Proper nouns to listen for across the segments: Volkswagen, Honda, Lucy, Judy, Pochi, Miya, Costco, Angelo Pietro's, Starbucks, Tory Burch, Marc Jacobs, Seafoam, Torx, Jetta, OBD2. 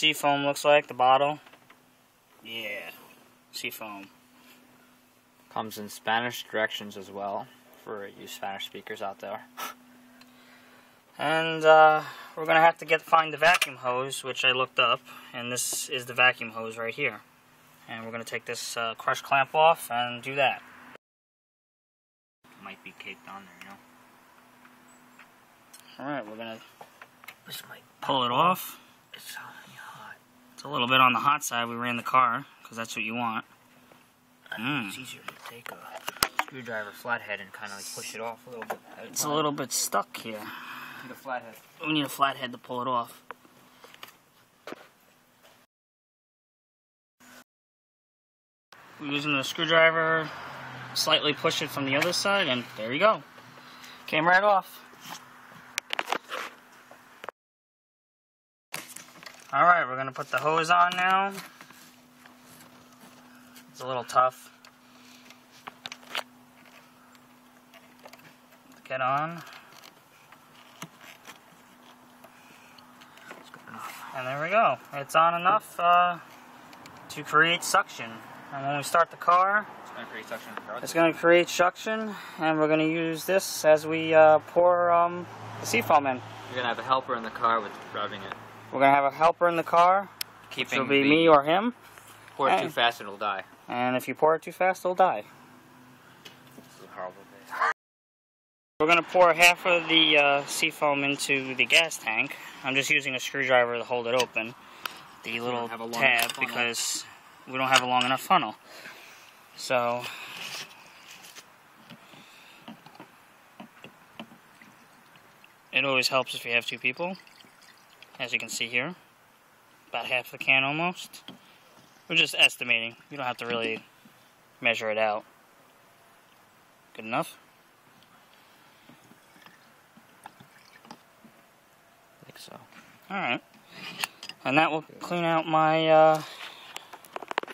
Seafoam looks like, the bottle. Yeah, Seafoam. Comes in Spanish directions as well, for you Spanish speakers out there. And we're going to have to find the vacuum hose, which I looked up, and this is the vacuum hose right here. And we're going to take this crush clamp off and do that. Might be caked on there, you know. Alright, we're going to pull it off. It's hot. It's a little bit on the hot side. We ran the car, because that's what you want. It's easier to take a screwdriver flathead and kind of like push it off a little bit. It's a little bit stuck here. We need a flathead. We need a flathead to pull it off. We're using the screwdriver, slightly push it from the other side, and there you go. Came right off. Alright, we're going to put the hose on now. It's a little tough to get on. And there we go. It's on enough to create suction. And when we start the car, it's going to create suction. It's going to create suction, and we're going to use this as we pour the seafoam in. You're going to have a helper in the car with rubbing it. We're going to have a helper in the car, which will be me or him. Pour it too fast, it'll die. And if you pour it too fast, it'll die. This is a horrible day. We're going to pour half of the seafoam into the gas tank. I'm just using a screwdriver to hold it open, the little tab, because we don't have a long enough funnel. So it always helps if you have two people, as you can see here. About half the can almost. We're just estimating. You don't have to really measure it out. Good enough? I think so. Alright. And that will clean out my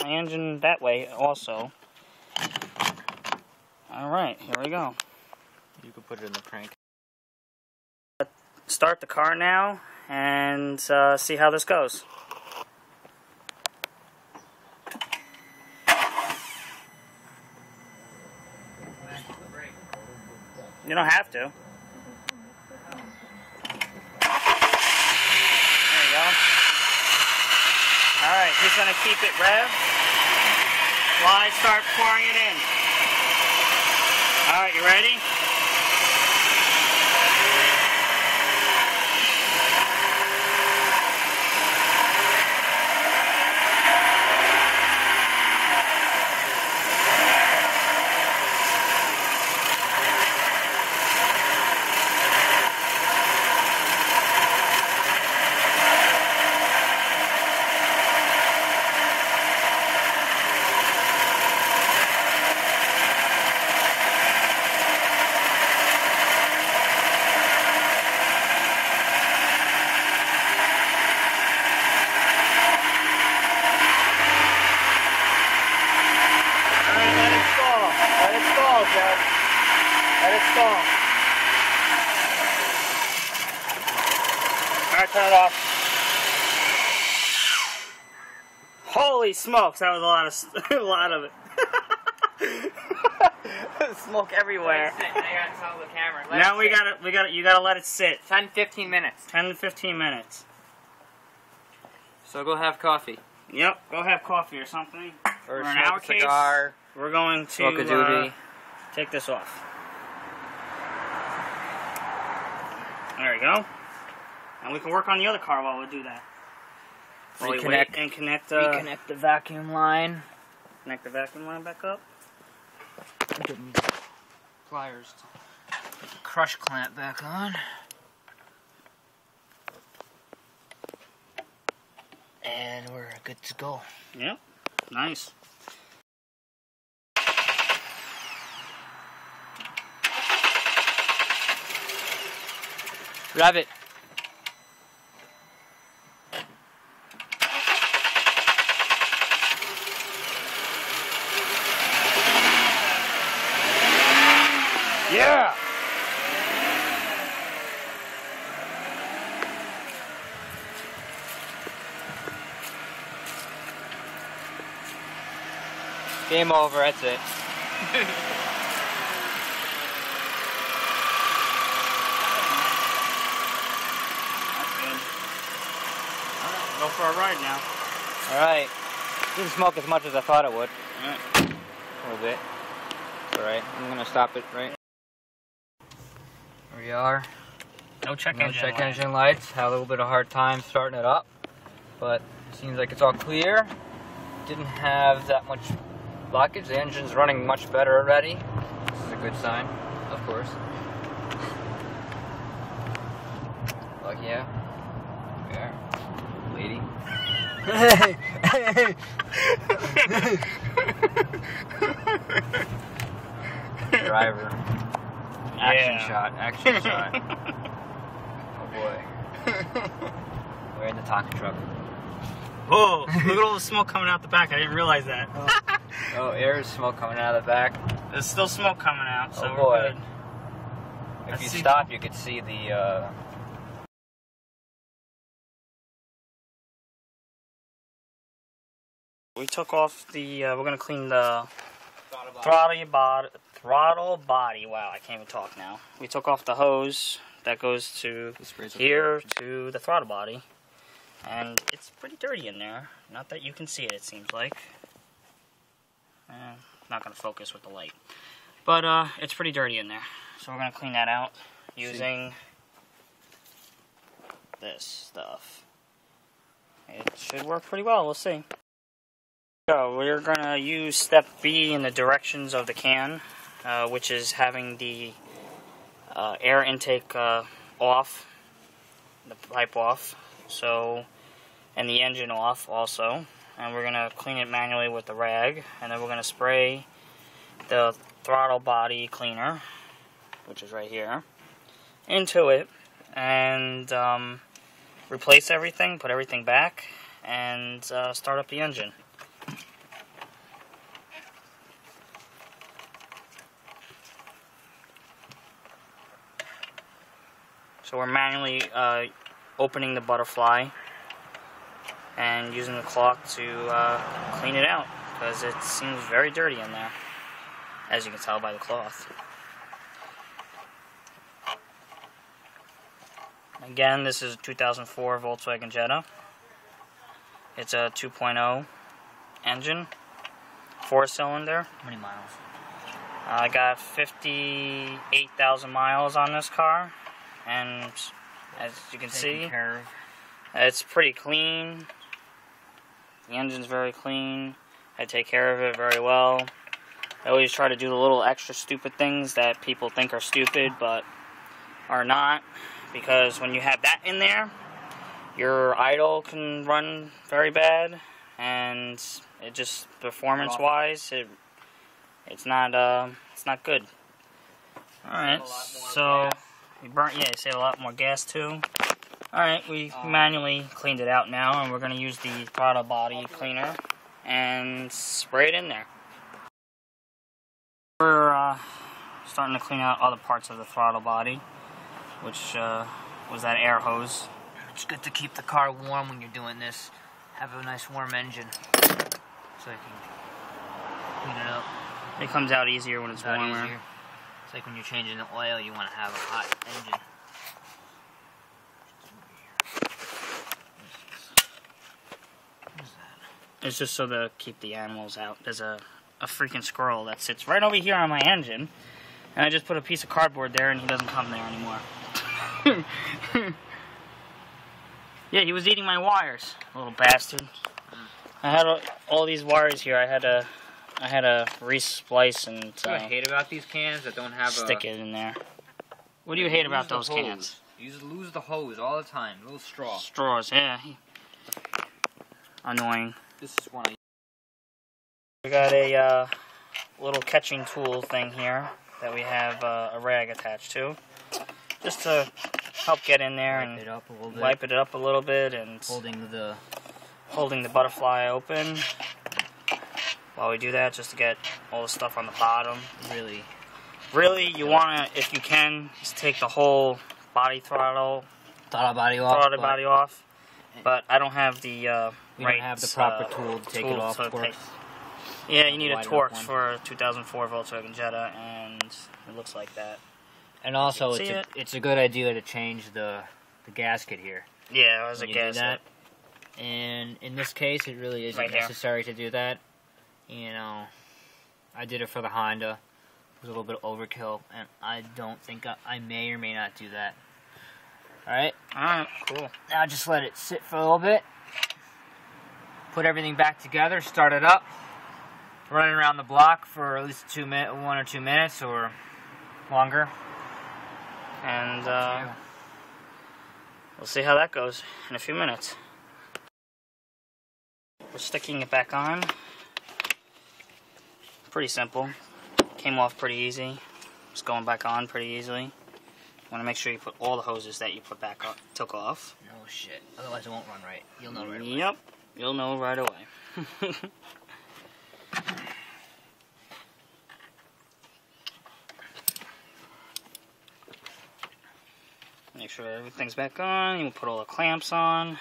my engine that way also. Alright, here we go. You can put it in the crank. Start the car now and see how this goes. You don't have to. There you go. Alright, he's going to keep it rev while I start pouring it in. Alright, you ready? Alright, turn it off. Holy smokes, that was a lot of it. Smoke everywhere. Now, the camera. Now you gotta let it sit. 10-15 minutes. 10-15 minutes. So go have coffee. Yep, go have coffee or something. Or in our case, cigar. We're going to take this off. There we go. And we can work on the other car while we do that. While we wait and connect the vacuum line. Connect the vacuum line back up. Get pliers to put the crush clamp back on. And we're good to go. Yep. Nice. Grab it. Yeah! Game over, that's it. That's good. Alright, go for a ride now. Alright. Didn't smoke as much as I thought it would. Alright. A little bit. Alright, I'm gonna stop it, right? Here we are. No check engine lights. Had a little bit of hard time starting it up, but it seems like it's all clear. Didn't have that much blockage. The engine's running much better already. This is a good sign, of course. But yeah, there, lady. Hey, hey, hey. Driver. Action shot. Boy. We're in the taco truck. Whoa, look at all the smoke coming out the back. I didn't realize that. Oh, oh, there is smoke coming out of the back. There's still smoke coming out, so we're good. If That's you seafoam. Stop, you could see the... We took off the... we're going to clean the throttle body. Wow, I can't even talk now. We took off the hose. That goes to here to the throttle body, and it's pretty dirty in there. Not that you can see it, it seems like. Not gonna focus with the light, but it's pretty dirty in there. So we're gonna clean that out using this stuff. It should work pretty well. We'll see. So we're gonna use step B in the directions of the can, which is having the air intake off, the pipe off, so, and the engine off also, and we're going to clean it manually with the rag, and then we're going to spray the throttle body cleaner, which is right here, into it, and replace everything, put everything back, and start up the engine. So we're manually opening the butterfly and using the cloth to clean it out, because it seems very dirty in there, as you can tell by the cloth. Again, this is a 2004 Volkswagen Jetta. It's a 2.0 engine, 4-cylinder. How many miles? I got 58,000 miles on this car. And as you can see, it's pretty clean. The engine's very clean. I take care of it very well. I always try to do the little extra stupid things that people think are stupid but are not, because when you have that in there, your idle can run very bad, and it just performance wise it's not good. Alright, so you save a lot more gas too. Alright, we manually cleaned it out now, and we're going to use the throttle body cleaner and spray it in there. We're starting to clean out other parts of the throttle body, which was that air hose. It's good to keep the car warm when you're doing this. Have a nice warm engine so you can clean it up. It comes out easier when it's warmer. Easier. It's like when you're changing the oil, you want to have a hot engine. What is that? It's just so to keep the animals out. There's a freaking squirrel that sits right over here on my engine, and I just put a piece of cardboard there, and he doesn't come there anymore. Yeah, he was eating my wires, little bastard. I had all these wires here. I had to re-splice and... What do I hate about these cans that don't have stick it in there. What do you hate about those cans? You just lose the hose all the time. Little straw. Straws, yeah. Annoying. This is one. We got a little catching tool thing here that we have a rag attached to, just to help get in there and wipe it up a little bit, and holding the butterfly open. While we do that, just to get all the stuff on the bottom. Really, you want to, if you can, just take the whole body throttle body off. But I don't have the proper tool to take it off. Yeah, you need a Torx for a 2004 Volkswagen Jetta, and it looks like that. And also, it's a good idea to change the gasket here. Yeah, it was a gasket. And in this case, it really isn't necessary to do that. You know, I did it for the Honda. It was a little bit overkill, and I don't think I may or may not do that. Alright? Alright, cool. Now just let it sit for a little bit. Put everything back together, start it up. Run it around the block for at least 1 or 2 minutes or longer. And we'll see how that goes in a few minutes. We're sticking it back on. Pretty simple. Came off pretty easy. It's going back on pretty easily. Want to make sure you put all the hoses that you put back up, took off. No shit. Otherwise it won't run right. You'll know right away. Yep. You'll know right away. Make sure everything's back on. You put all the clamps on.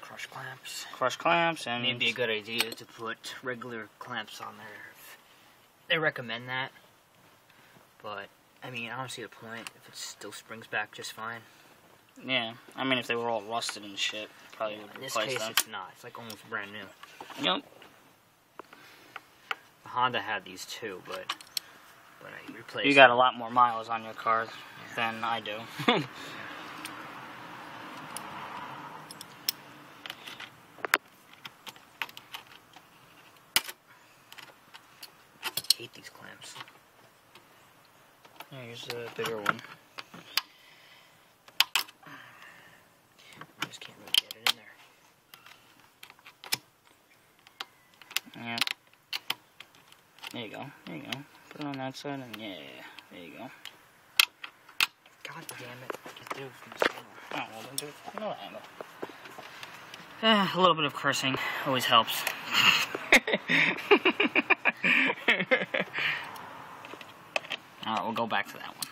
Crush clamps. Crush clamps, and it'd be a good idea to put regular clamps on there. They recommend that, but I mean, I don't see the point if it still springs back just fine. Yeah, I mean, if they were all rusted and shit, probably would replace them. In this case, it's not. It's like almost brand new. Yep. The Honda had these too, but I replaced. You got a lot more miles on your car than I do. Yeah. I hate these clamps. Here's a bigger one. I just can't really get it in there. Yeah. There you go. There you go. Put it on that side, and yeah, there you go. God damn it! Just do it from this angle. Oh, well, then do it from another angle. A little bit of cursing always helps. Alright, we'll go back to that one.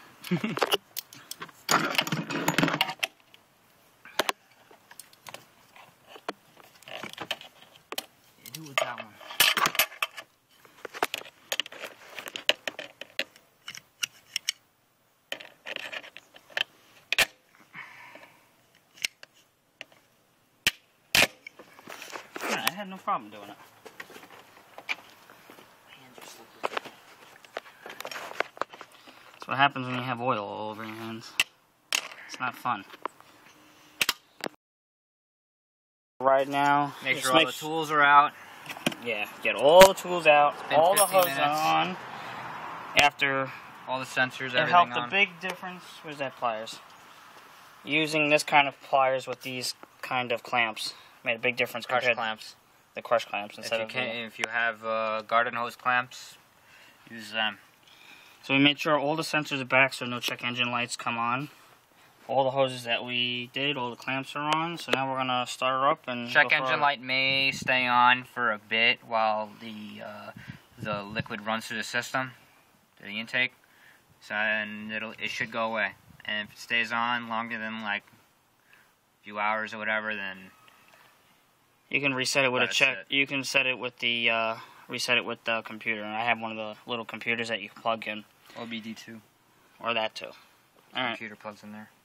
Yeah, do it with that one. Yeah, I had no problem doing it. What happens when you have oil all over your hands? It's not fun. Right now, make sure all the tools are out. Yeah, get all the tools out, all the hoses on. After all the sensors, everything on. It helped. The big difference was that pliers. Using this kind of pliers with these kind of clamps made a big difference. Crush clamps. The crush clamps instead of. If you have garden hose clamps, use them. So we made sure all the sensors are back, so no check engine lights come on. All the hoses that we did, all the clamps are on. So now we're gonna start her up and check engine light may stay on for a bit while the liquid runs through the system, through the intake. So and it should go away. And if it stays on longer than like a few hours or whatever, then you can reset it with a check. You can set it with the reset it with the computer. And I have one of the little computers that you plug in. OBD2. Or that too. All right. Computer plugs in there.